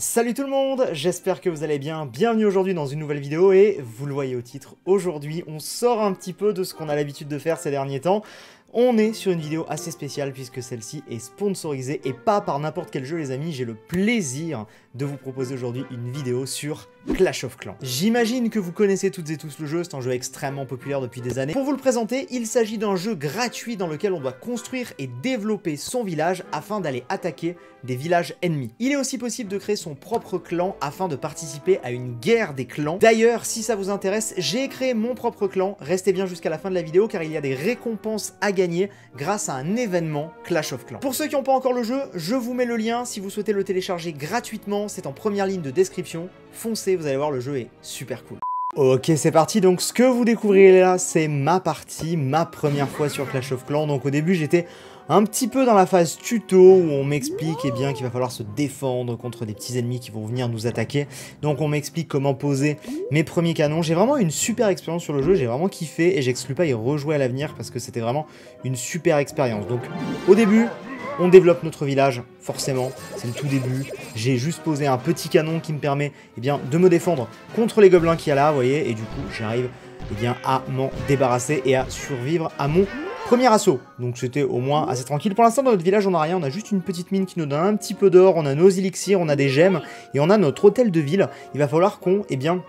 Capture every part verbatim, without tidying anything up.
Salut tout le monde, j'espère que vous allez bien, bienvenue aujourd'hui dans une nouvelle vidéo et vous le voyez au titre, aujourd'hui on sort un petit peu de ce qu'on a l'habitude de faire ces derniers temps. On est sur une vidéo assez spéciale puisque celle-ci est sponsorisée et pas par n'importe quel jeu les amis, j'ai le plaisir de vous proposer aujourd'hui une vidéo sur Clash of Clans. J'imagine que vous connaissez toutes et tous le jeu, c'est un jeu extrêmement populaire depuis des années. Pour vous le présenter, il s'agit d'un jeu gratuit dans lequel on doit construire et développer son village afin d'aller attaquer des villages ennemis. Il est aussi possible de créer son propre clan afin de participer à une guerre des clans. D'ailleurs, si ça vous intéresse, j'ai créé mon propre clan, restez bien jusqu'à la fin de la vidéo car il y a des récompenses à gagner grâce à un événement Clash of Clans. Pour ceux qui n'ont pas encore le jeu, je vous mets le lien si vous souhaitez le télécharger gratuitement, c'est en première ligne de description. Foncez, vous allez voir, le jeu est super cool. Ok, c'est parti, donc ce que vous découvrirez là, c'est ma partie, ma première fois sur Clash of Clans. Donc au début, j'étais un petit peu dans la phase tuto où on m'explique eh bien qu'il va falloir se défendre contre des petits ennemis qui vont venir nous attaquer. Donc on m'explique comment poser mes premiers canons. J'ai vraiment une super expérience sur le jeu, j'ai vraiment kiffé et j'exclus pas y rejouer à l'avenir parce que c'était vraiment une super expérience. Donc au début, on développe notre village, forcément, c'est le tout début. J'ai juste posé un petit canon qui me permet eh bien, de me défendre contre les gobelins qu'il y a là, vous voyez. Et du coup, j'arrive eh bien, à m'en débarrasser et à survivre à mon premier assaut. Donc c'était au moins assez tranquille. Pour l'instant, dans notre village, on n'a rien. On a juste une petite mine qui nous donne un petit peu d'or. On a nos élixirs, on a des gemmes et on a notre hôtel de ville. Il va falloir qu'on... eh bien,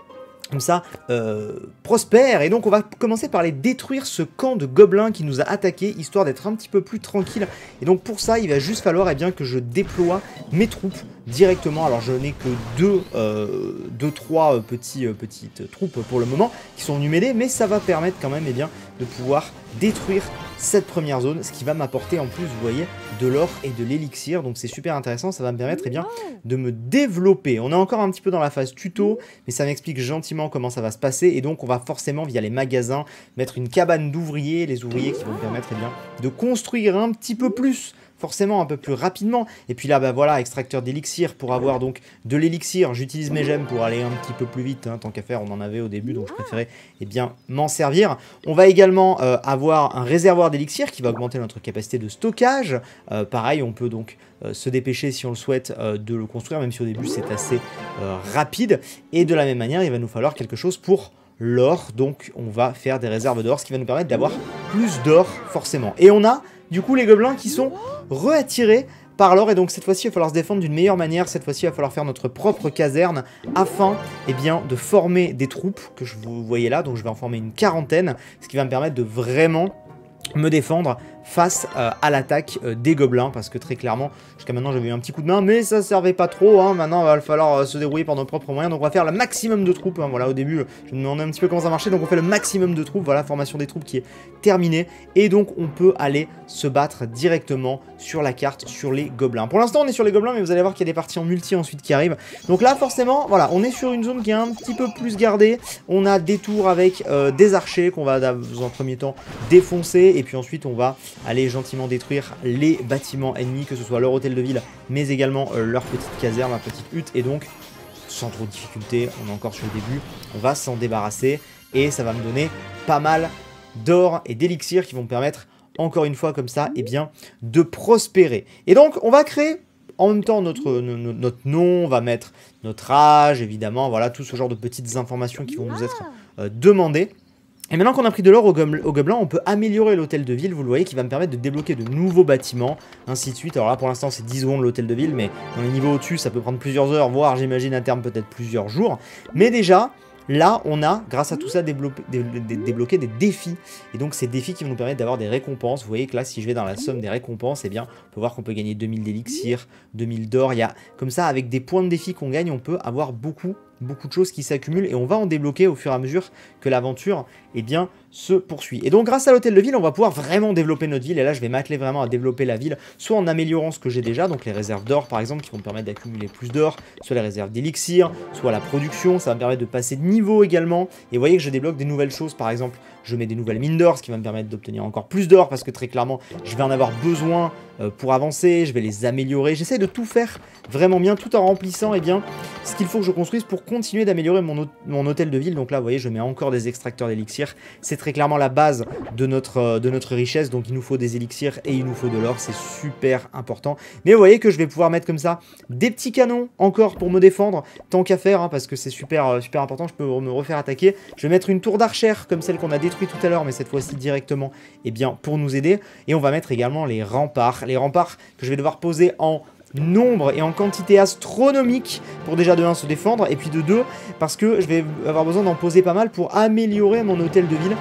comme ça, euh, prospère. Et donc on va commencer par les détruire ce camp de gobelins qui nous a attaqué, histoire d'être un petit peu plus tranquille. Et donc pour ça, il va juste falloir eh bien, que je déploie mes troupes directement. Alors je n'ai que deux, euh, deux trois petits, euh, petites troupes pour le moment qui sont venues m'aider, mais ça va permettre quand même eh bien, de pouvoir détruire cette première zone, ce qui va m'apporter en plus, vous voyez, de l'or et de l'élixir. Donc c'est super intéressant, ça va me permettre eh bien, de me développer. On est encore un petit peu dans la phase tuto, mais ça m'explique gentiment comment ça va se passer. Et donc on va forcément, via les magasins, mettre une cabane d'ouvriers, les ouvriers qui vont me permettre eh bien, de construire un petit peu plus, forcément un peu plus rapidement. Et puis là, bah voilà, extracteur d'élixir pour avoir donc de l'élixir. J'utilise mes gemmes pour aller un petit peu plus vite, hein. Tant qu'à faire, on en avait au début, donc je préférais eh bien m'en servir. On va également euh, avoir un réservoir d'élixir qui va augmenter notre capacité de stockage. Euh, pareil, on peut donc euh, se dépêcher, si on le souhaite, euh, de le construire, même si au début c'est assez euh, rapide. Et de la même manière, il va nous falloir quelque chose pour l'or. Donc on va faire des réserves d'or, ce qui va nous permettre d'avoir plus d'or, forcément. Et on a du coup les gobelins qui sont re-attirés par l'or, et donc cette fois-ci il va falloir se défendre d'une meilleure manière. Cette fois-ci il va falloir faire notre propre caserne afin eh bien, de former des troupes que je vous voyez là. Donc je vais en former une quarantaine, ce qui va me permettre de vraiment me défendre face euh, à l'attaque euh, des gobelins, parce que très clairement jusqu'à maintenant j'avais eu un petit coup de main mais ça servait pas trop, hein. Maintenant il va falloir euh, se débrouiller par nos propres moyens, donc on va faire le maximum de troupes, hein. Voilà, au début je me demandais un petit peu comment ça marchait, donc on fait le maximum de troupes. Voilà, formation des troupes qui est terminée et donc on peut aller se battre directement sur la carte sur les gobelins. Pour l'instant on est sur les gobelins, mais vous allez voir qu'il y a des parties en multi ensuite qui arrivent. Donc là forcément voilà, on est sur une zone qui est un petit peu plus gardée, on a des tours avec euh, des archers qu'on va dans un premier temps défoncer, et puis ensuite on va aller gentiment détruire les bâtiments ennemis, que ce soit leur hôtel de ville mais également euh, leur petite caserne, leur petite hutte. Et donc sans trop de difficulté, on est encore sur le début, on va s'en débarrasser et ça va me donner pas mal d'or et d'élixir qui vont me permettre encore une fois comme ça et eh bien de prospérer. Et donc on va créer en même temps notre, notre nom, on va mettre notre âge évidemment, voilà tout ce genre de petites informations qui vont nous être euh, demandées. Et maintenant qu'on a pris de l'or au gobelin, on peut améliorer l'hôtel de ville, vous le voyez, qui va me permettre de débloquer de nouveaux bâtiments, ainsi de suite. Alors là, pour l'instant, c'est dix secondes l'hôtel de ville, mais dans les niveaux au-dessus, ça peut prendre plusieurs heures, voire, j'imagine, à terme, peut-être plusieurs jours. Mais déjà, là, on a, grâce à tout ça, débloqué, dé, dé, débloqué des défis. Et donc, ces défis qui vont nous permettre d'avoir des récompenses. Vous voyez que là, si je vais dans la somme des récompenses, eh bien, on peut voir qu'on peut gagner deux mille d'élixir, deux mille d'or. Il y a, comme ça, avec des points de défi qu'on gagne, on peut avoir beaucoup... beaucoup de choses qui s'accumulent et on va en débloquer au fur et à mesure que l'aventure eh bien se poursuit. Et donc grâce à l'hôtel de ville, on va pouvoir vraiment développer notre ville, et là je vais m'atteler vraiment à développer la ville, soit en améliorant ce que j'ai déjà, donc les réserves d'or par exemple qui vont me permettre d'accumuler plus d'or, soit les réserves d'élixir, soit la production, ça va me permettre de passer de niveau également. Et vous voyez que je débloque des nouvelles choses, par exemple je mets des nouvelles mines d'or, ce qui va me permettre d'obtenir encore plus d'or parce que très clairement je vais en avoir besoin pour avancer, je vais les améliorer. J'essaie de tout faire vraiment bien tout en remplissant eh bien, ce qu'il faut que je construise pour continuer d'améliorer mon, mon hôtel de ville. Donc là vous voyez je mets encore des extracteurs d'élixir, c'est très clairement la base de notre, de notre richesse. Donc il nous faut des élixirs et il nous faut de l'or. C'est super important. Mais vous voyez que je vais pouvoir mettre comme ça des petits canons encore pour me défendre. Tant qu'à faire hein, parce que c'est super, super important. Je peux me refaire attaquer. Je vais mettre une tour d'archère comme celle qu'on a détruite tout à l'heure. Mais cette fois-ci directement eh bien, pour nous aider. Et on va mettre également les remparts. Les remparts que je vais devoir poser en... nombre et en quantité astronomique pour déjà de un se défendre et puis de deux parce que je vais avoir besoin d'en poser pas mal pour améliorer mon hôtel de ville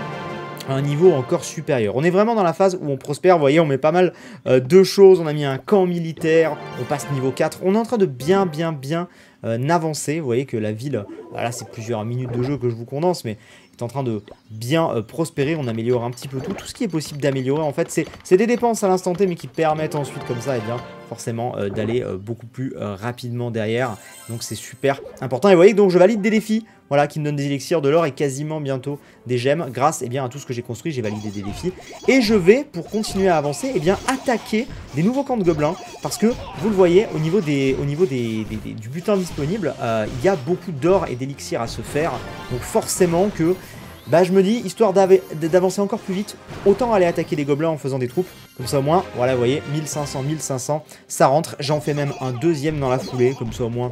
à un niveau encore supérieur. On est vraiment dans la phase où on prospère, vous voyez, on met pas mal euh, de choses, on a mis un camp militaire, on passe niveau quatre, on est en train de bien bien bien euh, avancer, vous voyez que la ville, voilà c'est plusieurs minutes de jeu que je vous condense mais est en train de bien euh, prospérer, on améliore un petit peu tout, tout ce qui est possible d'améliorer en fait c'est des dépenses à l'instant T mais qui permettent ensuite comme ça et eh bien forcément euh, d'aller euh, beaucoup plus euh, rapidement derrière, donc c'est super important et vous voyez donc je valide des défis. Voilà, qui me donne des élixirs, de l'or et quasiment bientôt des gemmes grâce eh bien, à tout ce que j'ai construit. J'ai validé des défis. Et je vais, pour continuer à avancer, eh bien, attaquer des nouveaux camps de gobelins. Parce que, vous le voyez, au niveau, des, au niveau des, des, des, du butin disponible, euh, il y a beaucoup d'or et d'élixirs à se faire. Donc forcément que bah, je me dis, histoire d'avancer encore plus vite, autant aller attaquer les gobelins en faisant des troupes. Comme ça au moins, voilà, vous voyez, mille cinq cents, mille cinq cents, ça rentre. J'en fais même un deuxième dans la foulée, comme ça au moins...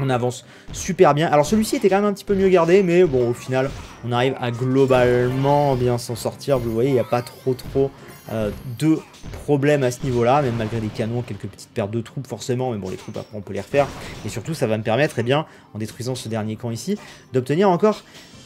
on avance super bien. Alors celui-ci était quand même un petit peu mieux gardé, mais bon, au final, on arrive à globalement bien s'en sortir. Vous voyez, il n'y a pas trop trop euh, de problèmes à ce niveau-là, même malgré des canons, quelques petites pertes de troupes forcément, mais bon, les troupes, après, on peut les refaire. Et surtout, ça va me permettre, eh bien, en détruisant ce dernier camp ici, d'obtenir encore...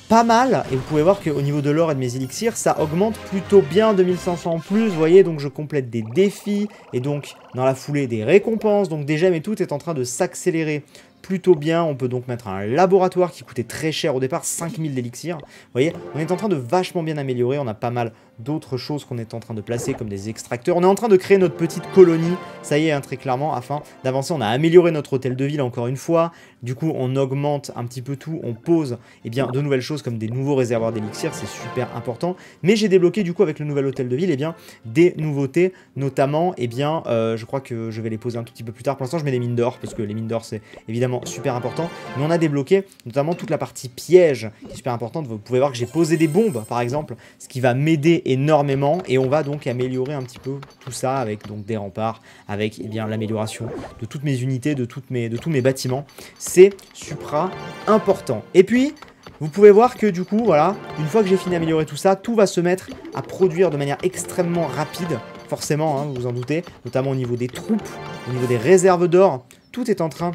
pas mal, et vous pouvez voir qu'au niveau de l'or et de mes élixirs, ça augmente plutôt bien, deux mille cinq cents en plus, vous voyez, donc je complète des défis, et donc dans la foulée des récompenses, donc des gemmes et tout est en train de s'accélérer plutôt bien, on peut donc mettre un laboratoire qui coûtait très cher au départ, cinq mille d'élixirs, vous voyez, on est en train de vachement bien améliorer, on a pas mal d'autres choses qu'on est en train de placer comme des extracteurs, on est en train de créer notre petite colonie, ça y est, hein, très clairement, afin d'avancer, on a amélioré notre hôtel de ville encore une fois, du coup on augmente un petit peu tout, on pose eh bien, de nouvelles choses comme des nouveaux réservoirs d'élixir, c'est super important. Mais j'ai débloqué du coup avec le nouvel hôtel de ville et eh bien des nouveautés, notamment et eh bien euh, je crois que je vais les poser un tout petit peu plus tard. Pour l'instant je mets des mines d'or parce que les mines d'or c'est évidemment super important. Mais on a débloqué notamment toute la partie piège qui est super importante. Vous pouvez voir que j'ai posé des bombes par exemple, ce qui va m'aider énormément et on va donc améliorer un petit peu tout ça avec donc des remparts, avec et eh bien l'amélioration de toutes mes unités, de toutes mes de tous mes bâtiments. C'est supra important. Et puis vous pouvez voir que du coup, voilà, une fois que j'ai fini d'améliorer tout ça, tout va se mettre à produire de manière extrêmement rapide, forcément, hein, vous vous en doutez, notamment au niveau des troupes, au niveau des réserves d'or, tout est en train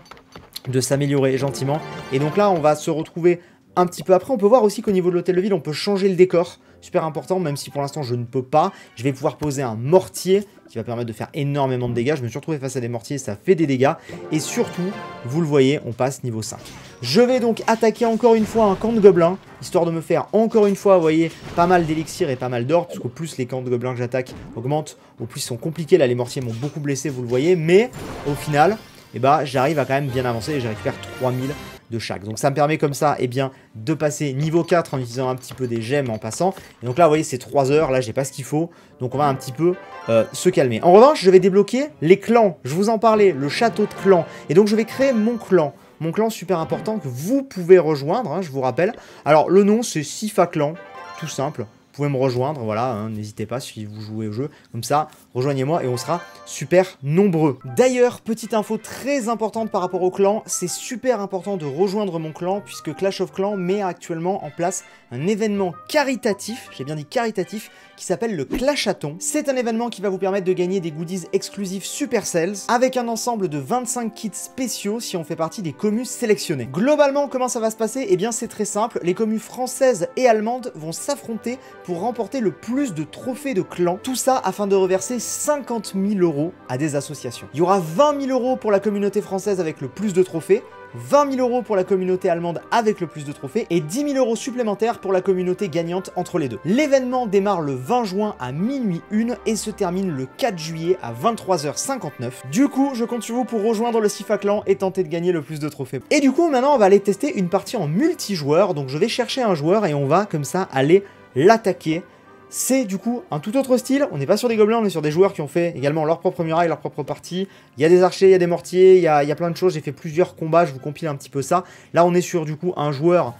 de s'améliorer gentiment. Et donc là, on va se retrouver un petit peu après. On peut voir aussi qu'au niveau de l'hôtel de ville, on peut changer le décor, super important, même si pour l'instant je ne peux pas. Je vais pouvoir poser un mortier qui va permettre de faire énormément de dégâts. Je me suis retrouvé face à des mortiers, ça fait des dégâts. Et surtout, vous le voyez, on passe niveau cinq. Je vais donc attaquer encore une fois un camp de gobelins, histoire de me faire encore une fois, vous voyez, pas mal d'élixirs et pas mal d'or, parce qu'au plus les camps de gobelins que j'attaque augmentent, au plus ils sont compliqués. Là, les mortiers m'ont beaucoup blessé, vous le voyez, mais au final, eh ben, j'arrive à quand même bien avancer et je récupère trois mille de chaque. Donc ça me permet comme ça, eh bien, de passer niveau quatre en utilisant un petit peu des gemmes en passant. Et donc là, vous voyez, c'est trois heures, là, j'ai pas ce qu'il faut. Donc on va un petit peu euh, se calmer. En revanche, je vais débloquer les clans. Je vous en parlais, le château de clan. Et donc je vais créer mon clan. Mon clan super important que vous pouvez rejoindre, hein, je vous rappelle. Alors le nom c'est Sipha Clan, tout simple. Vous pouvez me rejoindre, voilà, hein, n'hésitez pas si vous jouez au jeu. Comme ça, rejoignez-moi et on sera super nombreux. D'ailleurs, petite info très importante par rapport au clan, c'est super important de rejoindre mon clan puisque Clash of Clans met actuellement en place un événement caritatif, j'ai bien dit caritatif, qui s'appelle le Clashathon. C'est un événement qui va vous permettre de gagner des goodies exclusifs Supercells avec un ensemble de vingt-cinq kits spéciaux si on fait partie des communes sélectionnées. Globalement, comment ça va se passer? Eh bien, c'est très simple. Les communes françaises et allemandes vont s'affronter pour remporter le plus de trophées de clans. Tout ça afin de reverser cinquante mille euros à des associations. Il y aura vingt mille euros pour la communauté française avec le plus de trophées, vingt mille euros pour la communauté allemande avec le plus de trophées et dix mille euros supplémentaires pour la communauté gagnante entre les deux. L'événement démarre le vingt juin à minuit une et se termine le quatre juillet à vingt-trois heures cinquante-neuf. Du coup, je compte sur vous pour rejoindre le Sipha Clan et tenter de gagner le plus de trophées. Et du coup, maintenant, on va aller tester une partie en multijoueur. Donc, je vais chercher un joueur et on va comme ça aller l'attaquer. C'est du coup un tout autre style, on n'est pas sur des gobelins, on est sur des joueurs qui ont fait également leur propre muraille, leur propre partie. Il y a des archers, il y a des mortiers, il y a, il y a plein de choses, j'ai fait plusieurs combats, je vous compile un petit peu ça. Là on est sur du coup un joueur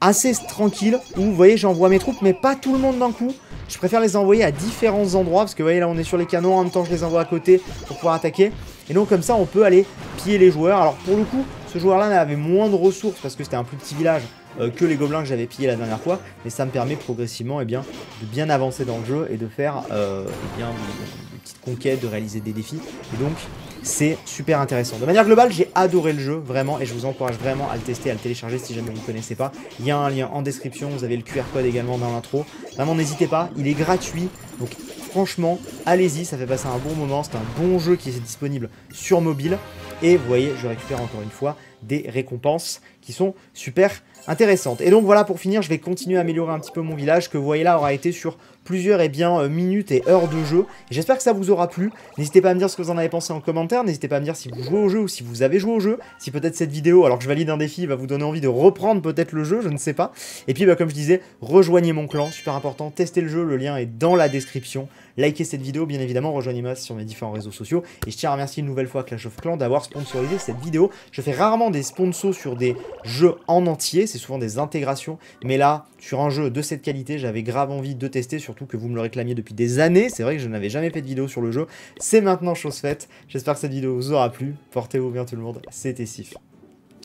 assez tranquille, où vous voyez j'envoie mes troupes, mais pas tout le monde d'un coup. Je préfère les envoyer à différents endroits, parce que vous voyez là on est sur les canons, en même temps je les envoie à côté pour pouvoir attaquer. Et donc comme ça on peut aller piller les joueurs. Alors pour le coup, ce joueur là avait moins de ressources, parce que c'était un plus petit village euh, que les gobelins que j'avais pillé la dernière fois. Mais ça me permet progressivement eh bien, de bien avancer dans le jeu et de faire euh, eh bien, des petites conquêtes, de réaliser des défis. Et donc... c'est super intéressant. De manière globale, j'ai adoré le jeu, vraiment, et je vous encourage vraiment à le tester, à le télécharger si jamais vous ne connaissez pas. Il y a un lien en description, vous avez le Q R code également dans l'intro. Vraiment, n'hésitez pas, il est gratuit, donc franchement, allez-y, ça fait passer un bon moment, c'est un bon jeu qui est disponible sur mobile. Et vous voyez, je récupère encore une fois des récompenses qui sont super intéressantes. Et donc voilà, pour finir, je vais continuer à améliorer un petit peu mon village, que vous voyez là aura été sur plusieurs eh bien, minutes et heures de jeu. J'espère que ça vous aura plu. N'hésitez pas à me dire ce que vous en avez pensé en commentaire. N'hésitez pas à me dire si vous jouez au jeu ou si vous avez joué au jeu. Si peut-être cette vidéo, alors que je valide un défi, va vous donner envie de reprendre peut-être le jeu, je ne sais pas. Et puis bah, comme je disais, rejoignez mon clan, super important, testez le jeu, le lien est dans la description. Likez cette vidéo, bien évidemment, rejoignez-moi sur mes différents réseaux sociaux. Et je tiens à remercier une nouvelle fois Clash of Clans d'avoir sponsorisé cette vidéo. Je fais rarement des sponsors sur des jeux en entier, c'est souvent des intégrations. Mais là, sur un jeu de cette qualité, j'avais grave envie de tester, surtout que vous me le réclamiez depuis des années. C'est vrai que je n'avais jamais fait de vidéo sur le jeu. C'est maintenant chose faite. J'espère que cette vidéo vous aura plu. Portez-vous bien tout le monde. C'était Sipha.